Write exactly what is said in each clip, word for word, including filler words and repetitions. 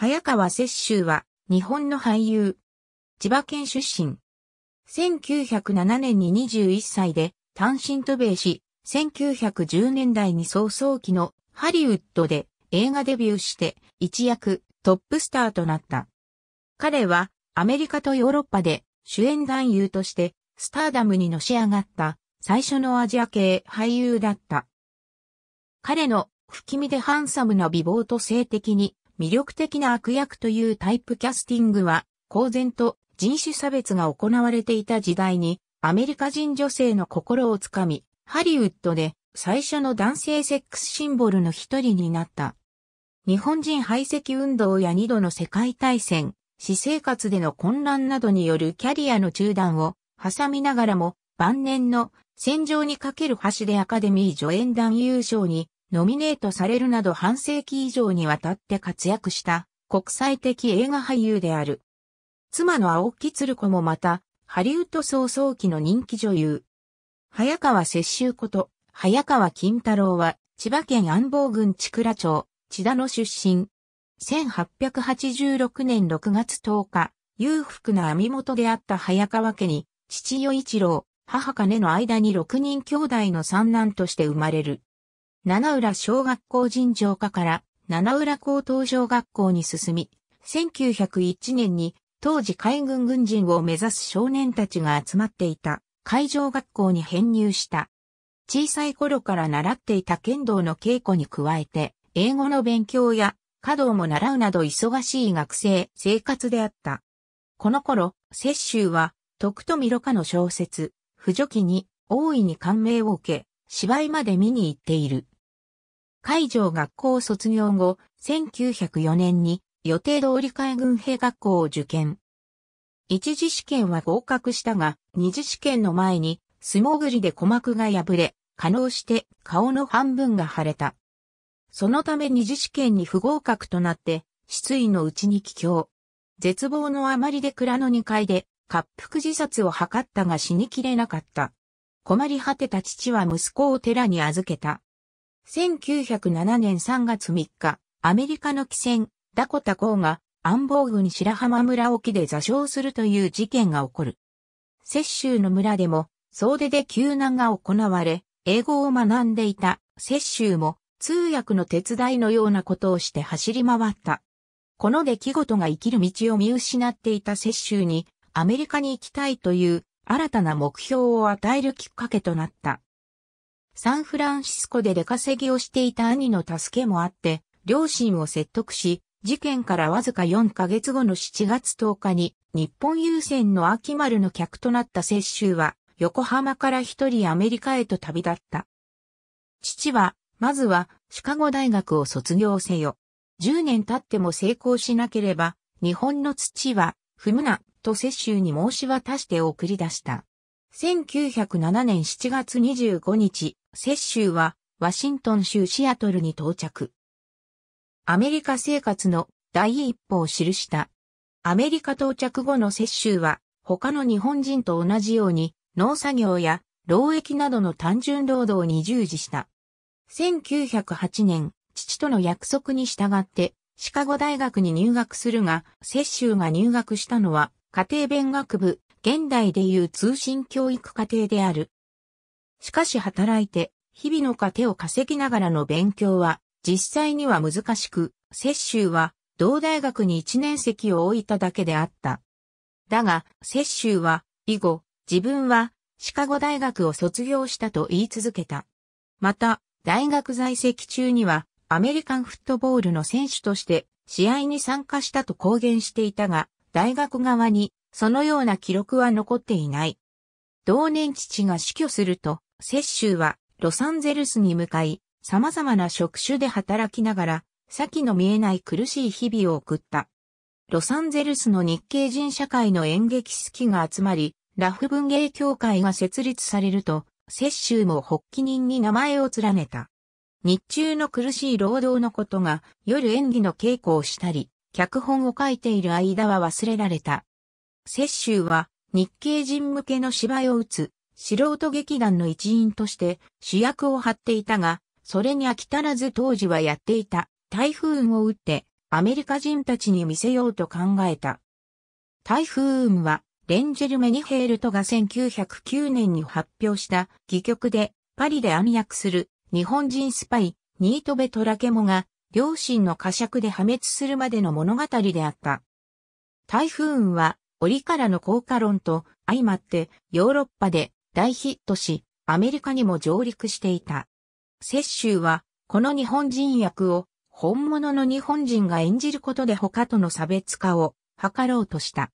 早川雪洲は、日本の俳優。千葉県出身。せんきゅうひゃくななねんににじゅういっさいで単身渡米し、せんきゅうひゃくじゅうねんだいに早々期のハリウッドで映画デビューして一躍トップスターとなった。彼はアメリカとヨーロッパで主演男優としてスターダムにのし上がった最初のアジア系俳優だった。彼の不気味でハンサムな美貌と性的に魅力的な悪役というタイプキャスティングは公然と人種差別が行われていた時代にアメリカ人女性の心をつかみ、ハリウッドで最初の男性セックスシンボルの一人になった。日本人排斥運動や二度の世界大戦、私生活での混乱などによるキャリアの中断を挟みながらも晩年の戦場にかける橋でアカデミー助演男優賞にノミネートされるなど半世紀以上にわたって活躍した国際的映画俳優である。妻の青木つる子もまた、ハリウッド早々期の人気女優。早川雪洲こと、早川金太郎は、千葉県安房郡千倉町、千田野出身。せんはっぴゃくはちじゅうろくねんろくがつとおか、裕福な網元であった早川家に、父与一郎、母金の間にろくにんきょうだいの三男として生まれる。七浦小学校尋常科から、七浦高等小学校に進み、せんきゅうひゃくいちねんに、当時海軍軍人を目指す少年たちが集まっていた海上学校に編入した。小さい頃から習っていた剣道の稽古に加えて、英語の勉強や華道も習うなど忙しい学生生活であった。この頃、雪洲は徳富蘆花の小説、腐女記に大いに感銘を受け、芝居まで見に行っている。海上学校を卒業後、せんきゅうひゃくよねんに、予定通り海軍兵学校を受験。一次試験は合格したが、二次試験の前に素潜りで鼓膜が破れ、化膿して顔の半分が腫れた。そのため二次試験に不合格となって、失意のうちに帰郷。絶望のあまりで蔵のにかいで、滑腹自殺を図ったが死にきれなかった。困り果てた父は息子を寺に預けた。せんきゅうひゃくななねんさんがつみっか、アメリカの汽船、ダコタ号が安房郡白浜村沖で座礁するという事件が起こる。雪洲の村でも総出で救難が行われ、英語を学んでいた雪洲も通訳の手伝いのようなことをして走り回った。この出来事が生きる道を見失っていた雪洲にアメリカに行きたいという新たな目標を与えるきっかけとなった。サンフランシスコで出稼ぎをしていた兄の助けもあって、両親を説得し、事件からわずかよんかげつごのしちがつとおかに日本郵船の秋丸の客となった雪洲は横浜から一人アメリカへと旅立った。父は、まずはシカゴ大学を卒業せよ。じゅうねん経っても成功しなければ日本の土は踏むなと雪洲に申し渡して送り出した。せんきゅうひゃくななねんしちがつにじゅうごにち、雪洲はワシントン州シアトルに到着。アメリカ生活の第一歩を記した。アメリカ到着後の雪洲は他の日本人と同じように農作業や労役などの単純労働に従事した。せんきゅうひゃくはちねん、父との約束に従ってシカゴ大学に入学するが、雪洲が入学したのは家庭弁学部、現代でいう通信教育課程である。しかし働いて日々の糧を稼ぎながらの勉強は、実際には難しく、雪洲は同大学に一年籍を置いただけであった。だが、雪洲は以後、自分はシカゴ大学を卒業したと言い続けた。また、大学在籍中にはアメリカンフットボールの選手として試合に参加したと公言していたが、大学側にそのような記録は残っていない。同年父が死去すると、雪洲はロサンゼルスに向かい、様々な職種で働きながら、先の見えない苦しい日々を送った。ロサンゼルスの日系人社会の演劇好きが集まり、ラフ文芸協会が設立されると、雪洲も発起人に名前を連ねた。日中の苦しい労働のことが、夜演技の稽古をしたり、脚本を書いている間は忘れられた。雪洲は、日系人向けの芝居を打つ、素人劇団の一員として主役を張っていたが、それに飽き足らず当時はやっていた台風を打ってアメリカ人たちに見せようと考えた。台風雲は、レンジェル・メニヘールトがせんきゅうひゃくきゅうねんに発表した戯曲で、パリで暗躍する日本人スパイ、ニートベ・トラケモが、両親の呵責で破滅するまでの物語であった。台風雲は、折からの効果論と相まって、ヨーロッパで大ヒットし、アメリカにも上陸していた。雪舟は、この日本人役を、本物の日本人が演じることで他との差別化を図ろうとした。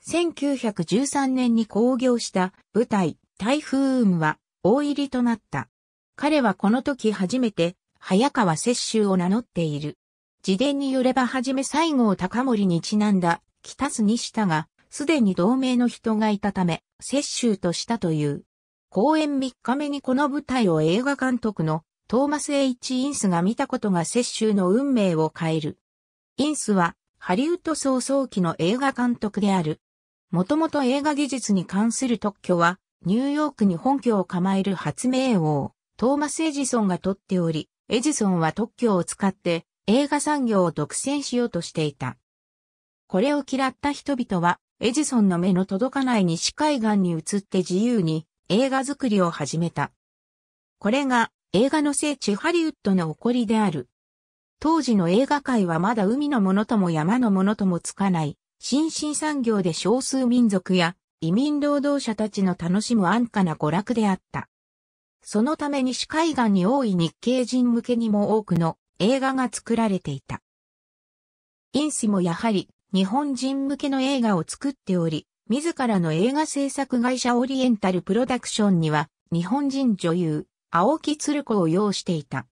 せんきゅうひゃくじゅうさんねんに興行した舞台、台風雲は、大入りとなった。彼はこの時初めて、早川雪舟を名乗っている。自伝によればはじめ西郷隆盛にちなんだ、北須にしたが、すでに同盟の人がいたため、雪舟としたという。公演みっかめにこの舞台を映画監督のトーマス・H・インスが見たことが雪舟の運命を変える。インスはハリウッド早々期の映画監督である。もともと映画技術に関する特許はニューヨークに本拠を構える発明王トーマス・エジソンが取っており、エジソンは特許を使って映画産業を独占しようとしていた。これを嫌った人々はエジソンの目の届かない西海岸に移って自由に映画作りを始めた。これが映画の聖地ハリウッドの起こりである。当時の映画界はまだ海のものとも山のものともつかない新興産業で少数民族や移民労働者たちの楽しむ安価な娯楽であった。そのため西海岸に多い日系人向けにも多くの映画が作られていた。インスもやはり日本人向けの映画を作っており、自らの映画制作会社オリエンタルプロダクションには日本人女優青木つる子を擁していた。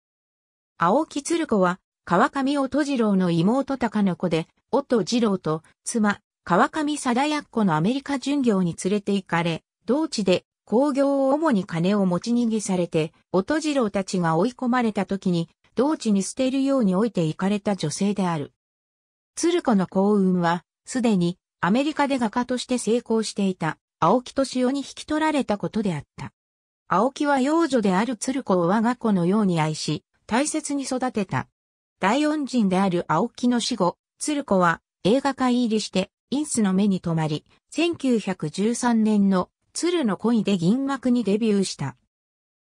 青木つる子は川上音次郎の妹高の子で、音次郎と妻川上貞奴のアメリカ巡業に連れて行かれ、同地で興行を主に金を持ち逃げされて、音次郎たちが追い込まれた時に、同地に捨てるように置いて行かれた女性である。つる子の幸運は、すでにアメリカで画家として成功していた青木俊夫に引き取られたことであった。青木は養女であるつる子を我が子のように愛し、大切に育てた。大恩人である青木の死後、つる子は映画界入りして、インスの目に留まり、せんきゅうひゃくじゅうさんねんの鶴の恋で銀幕にデビューした。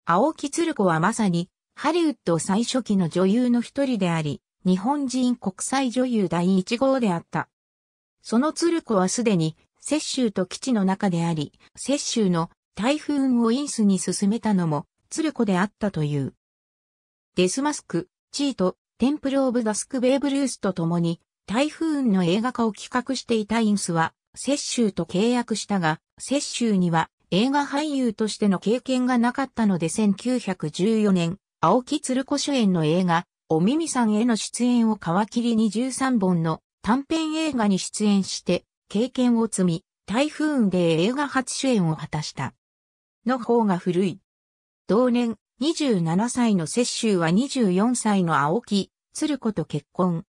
青木つる子はまさに、ハリウッド最初期の女優の一人であり、日本人国際女優第一号であった。そのつる子はすでに、雪舟と基地の中であり、雪舟の台風雲をインスに進めたのも、つる子であったという。デスマスク、チート、テンプル・オブ・ダスク・ベーブ・ルースと共に、台風雲の映画化を企画していたインスは、雪舟と契約したが、雪舟には映画俳優としての経験がなかったのでせんきゅうひゃくじゅうよねん、青木つる子主演の映画、お耳さんへの出演を皮切りにじゅうさんぼんの短編映画に出演して、経験を積み、台風雲で映画初主演を果たした。の方が古い。同年、にじゅうななさいの雪舟はにじゅうよんさいの青木つる子と結婚。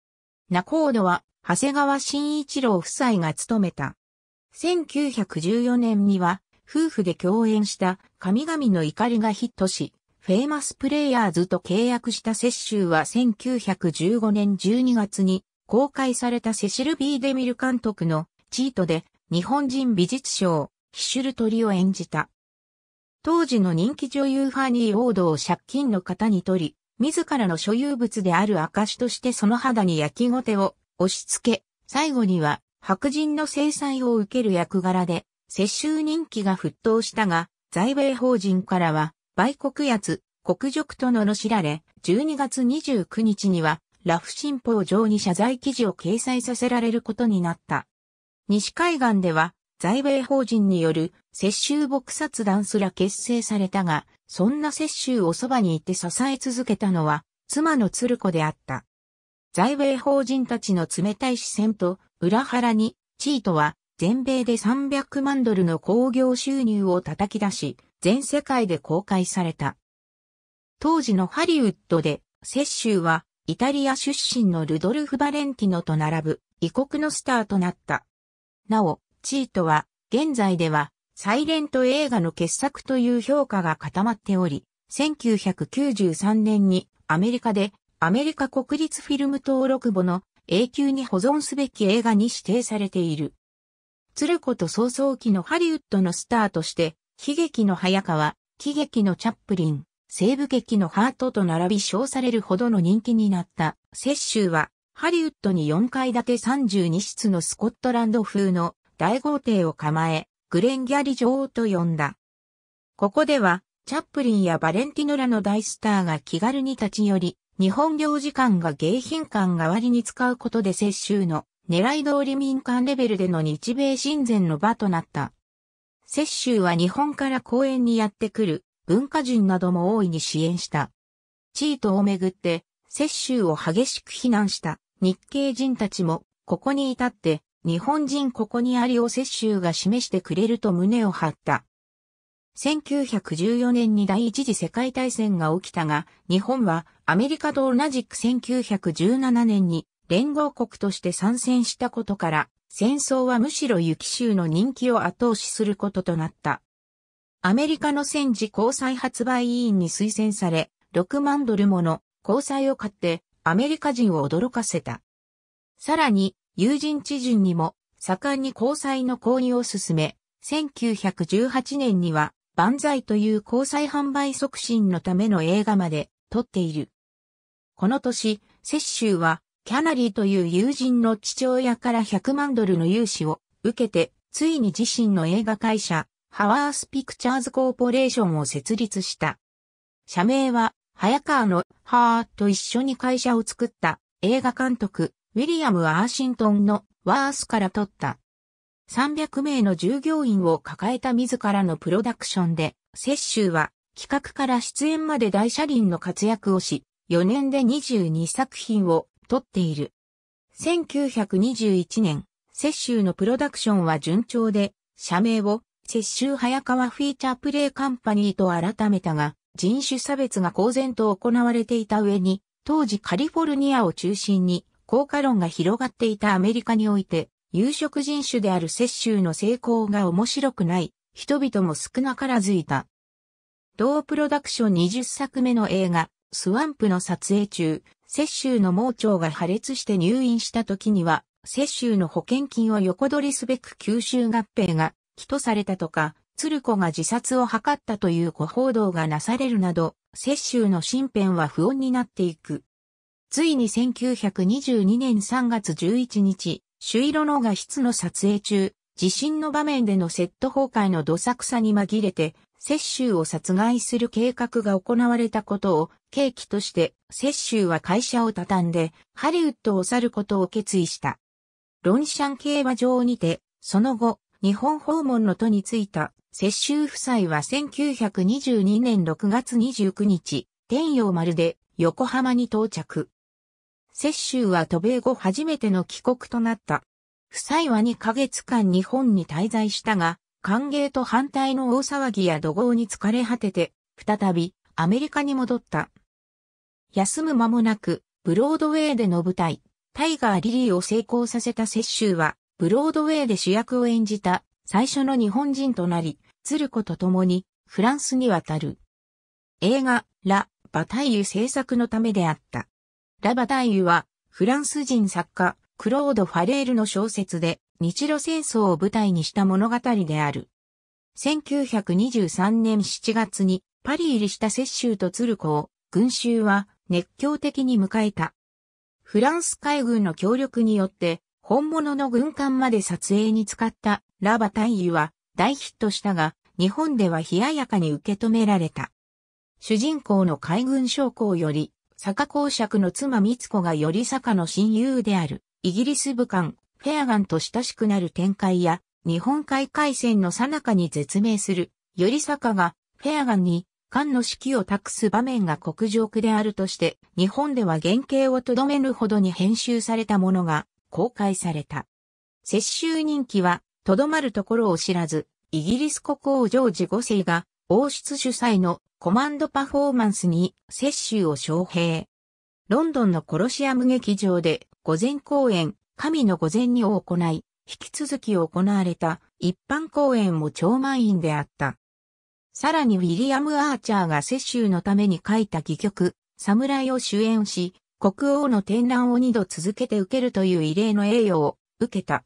仲人は、長谷川紳一郎夫妻が務めた。せんきゅうひゃくじゅうよねんには、夫婦で共演した神々の怒りがヒットし、フェイマスプレイヤーズと契約した雪舟はせんきゅうひゃくじゅうごねんじゅうにがつに、公開されたセシル・B・デミル監督のチートで日本人美術賞、ヒシュル鳥を演じた。当時の人気女優ファニー・オードを借金の方に取り、自らの所有物である証としてその肌に焼きごてを押し付け、最後には白人の制裁を受ける役柄で、雪舟人気が沸騰したが、在米邦人からは、売国奴、国辱と罵られ、じゅうにがつにじゅうくにちには、ラフ新報上に謝罪記事を掲載させられることになった。西海岸では、在米邦人による雪舟撲殺団すら結成されたが、そんな雪舟をそばにいて支え続けたのは、妻のつる子であった。在米邦人たちの冷たい視線と、裏腹に、チートは、全米でさんびゃくまんドルの興行収入を叩き出し、全世界で公開された。当時のハリウッドで、雪舟は、イタリア出身のルドルフ・バレンティノと並ぶ異国のスターとなった。なお、チートは現在ではサイレント映画の傑作という評価が固まっており、せんきゅうひゃくきゅうじゅうさんねんにアメリカでアメリカ国立フィルム登録簿の永久に保存すべき映画に指定されている。鶴子と草創期のハリウッドのスターとして、悲劇の早川、喜劇のチャップリン、西部劇のハートと並び称されるほどの人気になった、雪舟は、ハリウッドによんかい建てさんじゅうに室のスコットランド風の大豪邸を構え、グレン・ギャリ女王と呼んだ。ここでは、チャップリンやバレンティノらの大スターが気軽に立ち寄り、日本領事館が迎賓館代わりに使うことで雪舟の狙い通り民間レベルでの日米親善の場となった。雪舟は日本から公園にやってくる文化人なども大いに支援した。チートをめぐって雪舟を激しく非難した日系人たちもここに至って日本人ここにありを雪舟が示してくれると胸を張った。せんきゅうひゃくじゅうよねんに第一次世界大戦が起きたが、日本はアメリカと同じくせんきゅうひゃくじゅうななねんに連合国として参戦したことから、戦争はむしろ雪舟の人気を後押しすることとなった。アメリカの戦時公債発売委員に推薦され、ろくまんドルもの公債を買ってアメリカ人を驚かせた。さらに、友人知人にも盛んに公債の購入を進め、せんきゅうひゃくじゅうはちねんには、万歳という公債販売促進のための映画まで撮っている。この年、雪舟は、キャナリーという友人の父親からひゃくまんドルの融資を受けて、ついに自身の映画会社、ハワースピクチャーズコーポレーションを設立した。社名は、早川のハーと一緒に会社を作った映画監督、ウィリアム・アーシントンのワースから取った。さんびゃくめいの従業員を抱えた自らのプロダクションで、雪舟は企画から出演まで大車輪の活躍をし、よねんでにじゅうにさくひんを撮っている。せんきゅうひゃくにじゅういちねん、雪舟のプロダクションは順調で、社名を雪舟早川フィーチャープレイカンパニーと改めたが、人種差別が公然と行われていた上に、当時カリフォルニアを中心に、効果論が広がっていたアメリカにおいて、有色人種である雪舟の成功が面白くない人々も少なからずいた。同プロダクションにじゅっさくめの映画、スワンプの撮影中、雪舟の盲腸が破裂して入院した時には、雪舟の保険金を横取りすべく吸収合併が起訴されたとか、鶴子が自殺を図ったという誤報道がなされるなど、雪舟の身辺は不穏になっていく。ついにせんきゅうひゃくにじゅうにねんさんがつじゅういちにち、朱色の画質の撮影中、地震の場面でのセット崩壊のどさくさに紛れて、雪舟を殺害する計画が行われたことを契機として、雪舟は会社を畳んで、ハリウッドを去ることを決意した。ロンシャン競馬場にて、その後、日本訪問の途についた、雪舟夫妻はせんきゅうひゃくにじゅうにねんろくがつにじゅうくにち、天洋丸で横浜に到着。雪舟は渡米後初めての帰国となった。夫妻はにかげつかん日本に滞在したが、歓迎と反対の大騒ぎや怒号に疲れ果てて、再びアメリカに戻った。休む間もなく、ブロードウェイでの舞台、タイガー・リリーを成功させた雪舟は、ブロードウェイで主役を演じた最初の日本人となり、鶴子と共にフランスに渡る。映画、ラ・バタイユ制作のためであった。ラ・バタイユはフランス人作家クロード・ファレールの小説で日露戦争を舞台にした物語である。せんきゅうひゃくにじゅうさんねんしちがつにパリ入りした雪舟と鶴子を群衆は熱狂的に迎えた。フランス海軍の協力によって本物の軍艦まで撮影に使ったラ・バタイユは大ヒットしたが日本では冷ややかに受け止められた。主人公の海軍将校より坂公爵の妻光子がより坂の親友であるイギリス武官フェアガンと親しくなる展開や日本海海戦の最中に絶命するより坂がフェアガンに艦の指揮を託す場面が国情句であるとして日本では原型をとどめるほどに編集されたものが公開された。雪舟人気はとどまるところを知らずイギリス国王ジョージごせいが王室主催のコマンドパフォーマンスに雪舟を招聘。ロンドンのコロシアム劇場で御前公演、神の御前にを行い、引き続き行われた一般公演も超満員であった。さらにウィリアム・アーチャーが雪舟のために書いた戯曲、サムライを主演し、国王の天覧をに度続けて受けるという異例の栄誉を受けた。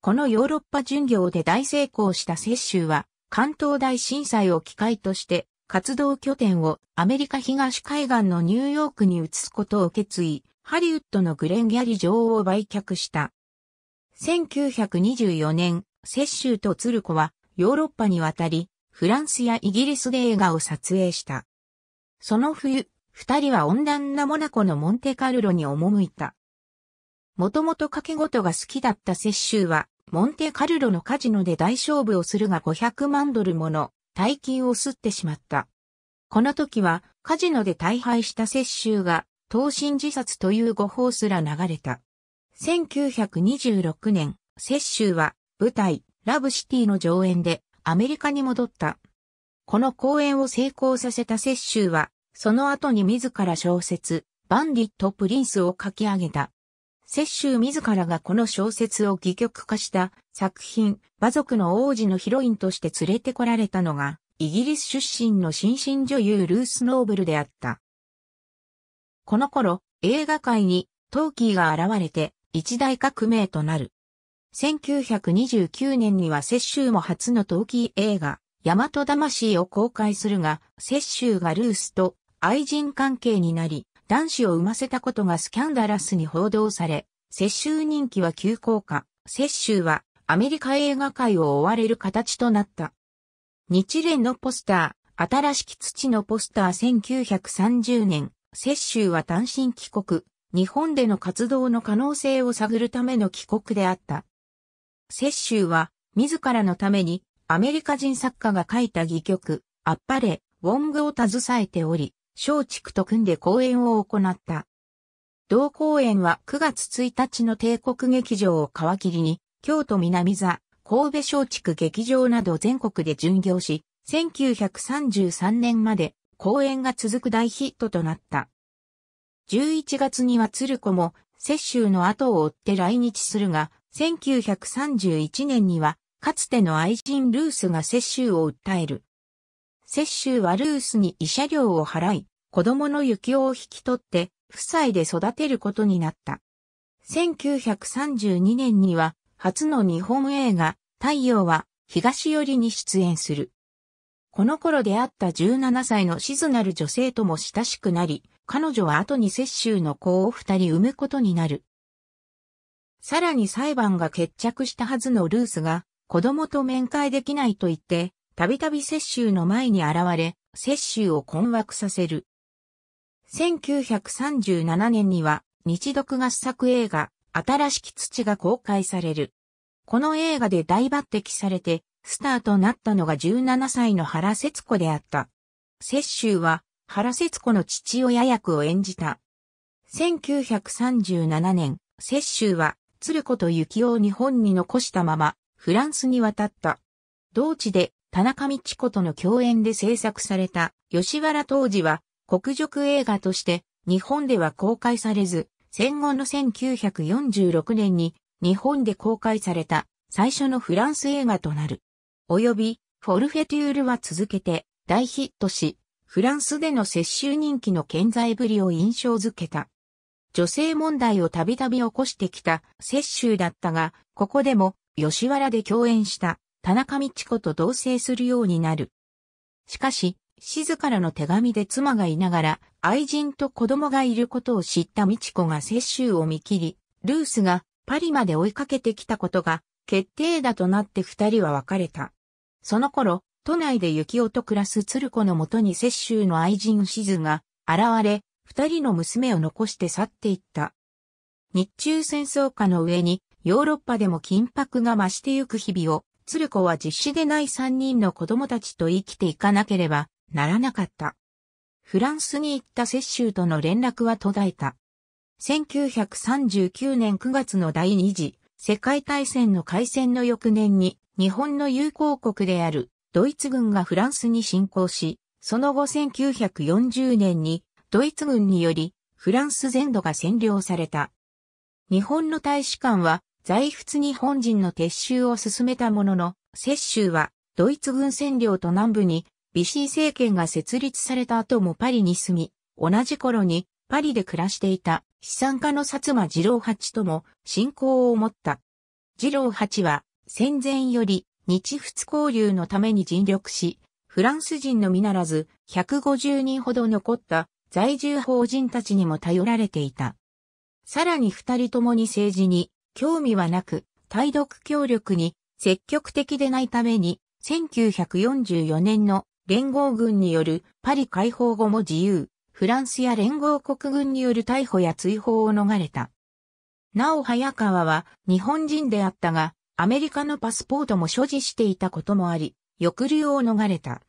このヨーロッパ巡業で大成功した雪舟は、関東大震災を機会として、活動拠点をアメリカ東海岸のニューヨークに移すことを決意、ハリウッドのグレン・ギャリ女王を売却した。せんきゅうひゃくにじゅうよねん、雪舟と鶴子はヨーロッパに渡り、フランスやイギリスで映画を撮影した。その冬、二人は温暖なモナコのモンテカルロに赴いた。もともと賭け事が好きだった雪舟は、モンテカルロのカジノで大勝負をするがごひゃくまんドルもの大金をすってしまった。この時は、カジノで大敗した雪舟が、投身自殺という誤報すら流れた。せんきゅうひゃくにじゅうろくねん、雪舟は、舞台、ラブシティの上演で、アメリカに戻った。この公演を成功させた雪舟は、その後に自ら小説、バンディット・プリンスを書き上げた。雪舟自らがこの小説を戯曲化した作品、馬族の王子のヒロインとして連れてこられたのが、イギリス出身の新進女優ルース・ノーブルであった。この頃、映画界にトーキーが現れて一大革命となる。せんきゅうひゃくにじゅうきゅうねんには雪舟も初のトーキー映画、大和魂を公開するが、雪舟がルースと愛人関係になり、男子を産ませたことがスキャンダラスに報道され、雪舟人気は急降下、雪舟はアメリカ映画界を追われる形となった。日蓮のポスター、新しき土のポスターせんきゅうひゃくさんじゅうねん、雪舟は単身帰国、日本での活動の可能性を探るための帰国であった。雪舟は自らのためにアメリカ人作家が書いた戯曲、あっぱれ、ウォングを携えており、松竹と組んで公演を行った。同公演はくがつついたちの帝国劇場を皮切りに、京都南座、神戸松竹劇場など全国で巡業し、せんきゅうひゃくさんじゅうさんねんまで公演が続く大ヒットとなった。じゅういちがつには鶴子も雪舟の後を追って来日するが、せんきゅうひゃくさんじゅういちねんには、かつての愛人ルースが雪舟を訴える。雪舟はルースに慰謝料を払い、子供の幸男を引き取って、夫妻で育てることになった。せんきゅうひゃくさんじゅうにねんには、初の日本映画、太陽は東寄りに出演する。この頃出会ったじゅうななさいの静なる女性とも親しくなり、彼女は後に雪舟の子を二人産むことになる。さらに裁判が決着したはずのルースが、子供と面会できないと言って、たびたび雪舟の前に現れ、雪舟を困惑させる。せんきゅうひゃくさんじゅうななねんには、日独合作映画、新しき土が公開される。この映画で大抜擢されて、スターとなったのがじゅうななさいの原節子であった。雪舟は、原節子の父親役を演じた。せんきゅうひゃくさんじゅうななねん、雪舟は、鶴子と幸男を日本に残したまま、フランスに渡った。同地で、田中道子との共演で制作された吉原東司は国辱映画として日本では公開されず、戦後のせんきゅうひゃくよんじゅうろくねんに日本で公開された最初のフランス映画となる。およびフォルフェテュールは続けて大ヒットし、フランスでの雪舟人気の健在ぶりを印象づけた。女性問題をたびたび起こしてきた雪舟だったが、ここでも吉原で共演した。田中道子と同棲するようになる。しかし、静からの手紙で妻がいながら、愛人と子供がいることを知った道子が雪舟を見切り、ルースがパリまで追いかけてきたことが決定打となって二人は別れた。その頃、都内で幸男と暮らす鶴子のもとに雪舟の愛人静が現れ、二人の娘を残して去っていった。日中戦争下の上に、ヨーロッパでも緊迫が増してゆく日々を、鶴子は実子でない三人の子供たちと生きていかなければならなかった。フランスに行った雪舟との連絡は途絶えた。せんきゅうひゃくさんじゅうきゅうねんくがつの第二次世界大戦の開戦の翌年に日本の友好国であるドイツ軍がフランスに侵攻し、その後せんきゅうひゃくよんじゅうねんにドイツ軍によりフランス全土が占領された。日本の大使館は在仏日本人の撤収を進めたものの、雪舟はドイツ軍占領と南部にビシー政権が設立された後もパリに住み、同じ頃にパリで暮らしていた資産家の薩摩次郎八とも親交を持った。次郎八は戦前より日仏交流のために尽力し、フランス人のみならずひゃくごじゅうにんほど残った在住邦人たちにも頼られていた。さらに二人ともに政治に興味はなく、対独協力に積極的でないために、せんきゅうひゃくよんじゅうよねんの連合軍によるパリ解放後も自由、フランスや連合国軍による逮捕や追放を逃れた。なお早川は日本人であったが、アメリカのパスポートも所持していたこともあり、抑留を逃れた。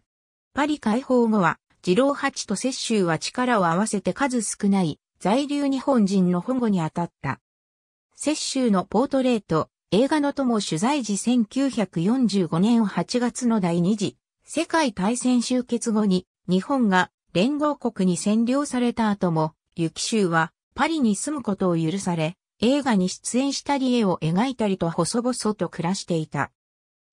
パリ解放後は、次郎八と雪舟は力を合わせて数少ない在留日本人の保護に当たった。雪舟のポートレート、映画の友取材時せんきゅうひゃくよんじゅうごねんはちがつの第二次世界大戦終結後に日本が連合国に占領された後も雪舟はパリに住むことを許され映画に出演したり絵を描いたりと細々と暮らしていた。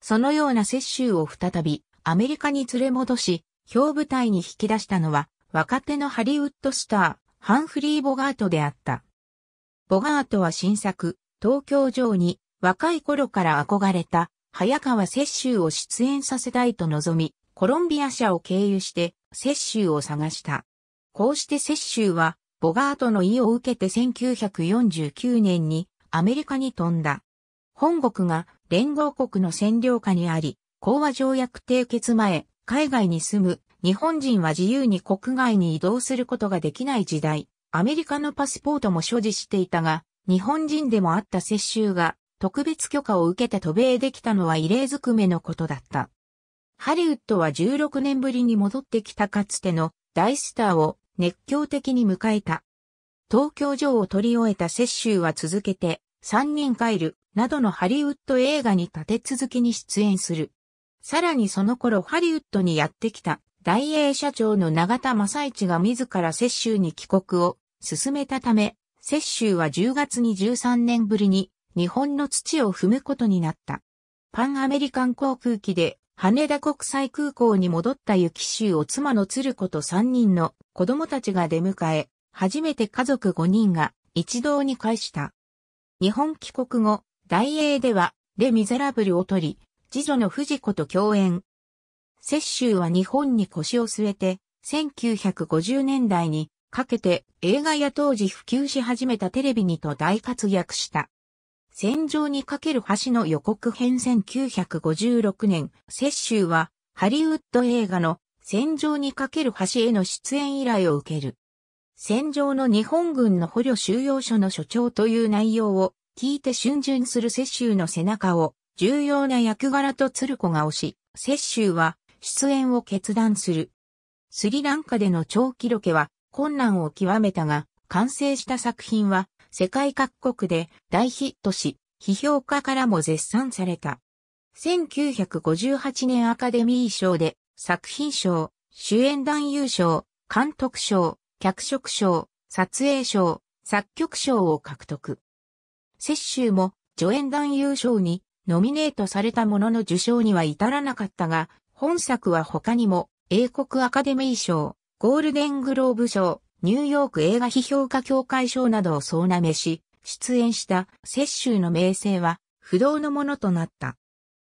そのような雪舟を再びアメリカに連れ戻し表舞台に引き出したのは若手のハリウッドスターハンフリー・ボガートであった。ボガートは新作東京城に若い頃から憧れた早川雪舟を出演させたいと望み、コロンビア社を経由して雪舟を探した。こうして雪舟はボガートの意を受けてせんきゅうひゃくよんじゅうきゅうねんにアメリカに飛んだ。本国が連合国の占領下にあり、講和条約締結前、海外に住む日本人は自由に国外に移動することができない時代、アメリカのパスポートも所持していたが、日本人でもあった雪舟が、特別許可を受けて渡米できたのは異例ずくめのことだった。ハリウッドはじゅうろくねんぶりに戻ってきたかつての大スターを熱狂的に迎えた。東京城を撮り終えた雪舟は続けてさんにん帰るなどのハリウッド映画に立て続けに出演する。さらにその頃ハリウッドにやってきた大英社長の永田正一が自ら雪舟に帰国を勧めたため、雪舟はじゅうがつにじゅうさんねんぶりに日本の土を踏むことになった。パンアメリカン航空機で羽田国際空港に戻った雪舟を妻の鶴子とさんにんの子供たちが出迎え、初めて家族ごにんが一堂に会した。日本帰国後、大英ではレ・ミゼラブルを撮り、次女の藤子と共演。雪舟は日本に腰を据えて、せんきゅうひゃくごじゅうねんだいにかけて映画や当時普及し始めたテレビにと大活躍した。戦場にかける橋の予告編せんきゅうひゃくごじゅうろくねん、雪舟はハリウッド映画の戦場にかける橋への出演依頼を受ける。戦場の日本軍の捕虜収容所の所長という内容を聞いて逡巡する雪舟の背中を重要な役柄と鶴子が押し、雪舟は出演を決断する。スリランカでの長期ロケは困難を極めたが、完成した作品は世界各国で大ヒットし、批評家からも絶賛された。せんきゅうひゃくごじゅうはちねんアカデミー賞で作品賞、主演男優賞、監督賞、脚色賞、撮影賞、作曲賞を獲得。雪舟も助演男優賞にノミネートされたものの受賞には至らなかったが、本作は他にも英国アカデミー賞、ゴールデングローブ賞、ニューヨーク映画批評家協会賞などを総なめし、出演した雪舟の名声は不動のものとなった。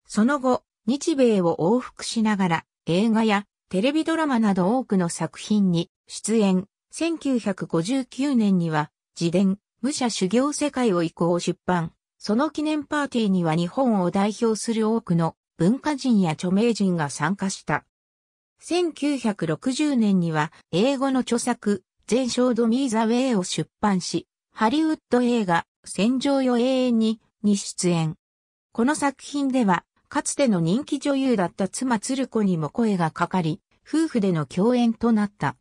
その後、日米を往復しながら映画やテレビドラマなど多くの作品に出演。せんきゅうひゃくごじゅうきゅうねんには自伝、武者修行世界を移行出版。その記念パーティーには日本を代表する多くの文化人や著名人が参加した。せんきゅうひゃくろくじゅうねんには英語の著作、全章ド・ミー・ザ・ウェイを出版し、ハリウッド映画、戦場よ永遠に、に出演。この作品では、かつての人気女優だった妻鶴子にも声がかかり、夫婦での共演となった。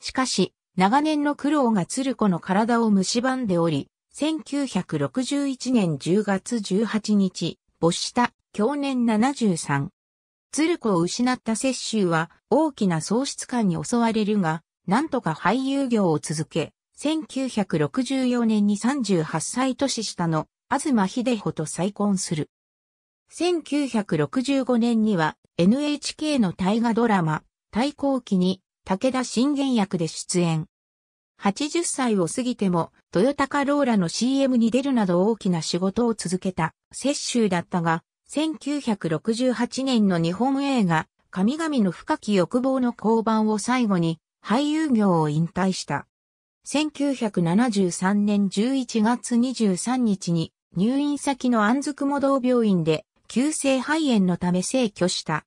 しかし、長年の苦労が鶴子の体を蝕んでおり、せんきゅうひゃくろくじゅういちねんじゅうがつじゅうはちにち、没した、享年ななじゅうさん。鶴子を失った雪舟は、大きな喪失感に襲われるが、なんとか俳優業を続け、せんきゅうひゃくろくじゅうよねんにさんじゅうはっさい年下の東秀穂と再婚する。せんきゅうひゃくろくじゅうごねんには エヌエイチケー の大河ドラマ、太閤記に武田信玄役で出演。はちじゅっさいを過ぎても、トヨタカローラの シーエム に出るなど大きな仕事を続けた、雪舟だったが、せんきゅうひゃくろくじゅうはちねんの日本映画、神々の深き欲望の降板を最後に、俳優業を引退した。せんきゅうひゃくななじゅうさんねんじゅういちがつにじゅうさんにちに、入院先の安土桃道病院で、急性肺炎のため逝去した。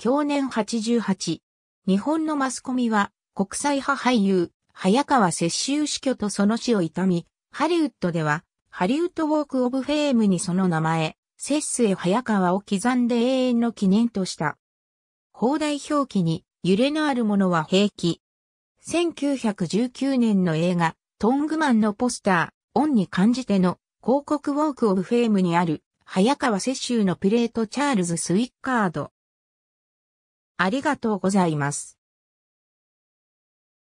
享年はちじゅうはち。日本のマスコミは、国際派俳優、早川雪舟死去とその死を悼み、ハリウッドでは、ハリウッド・ウォーク・オブ・フェームにその名前、セッスエ・早川を刻んで永遠の記念とした。邦題表記に、揺れのあるものは平気。せんきゅうひゃくじゅうきゅうねんの映画、トングマンのポスター、恩に感じての、広告ウォーク・オブ・フェームにある、早川雪舟のプレートチャールズ・スウィッカード。ありがとうございます。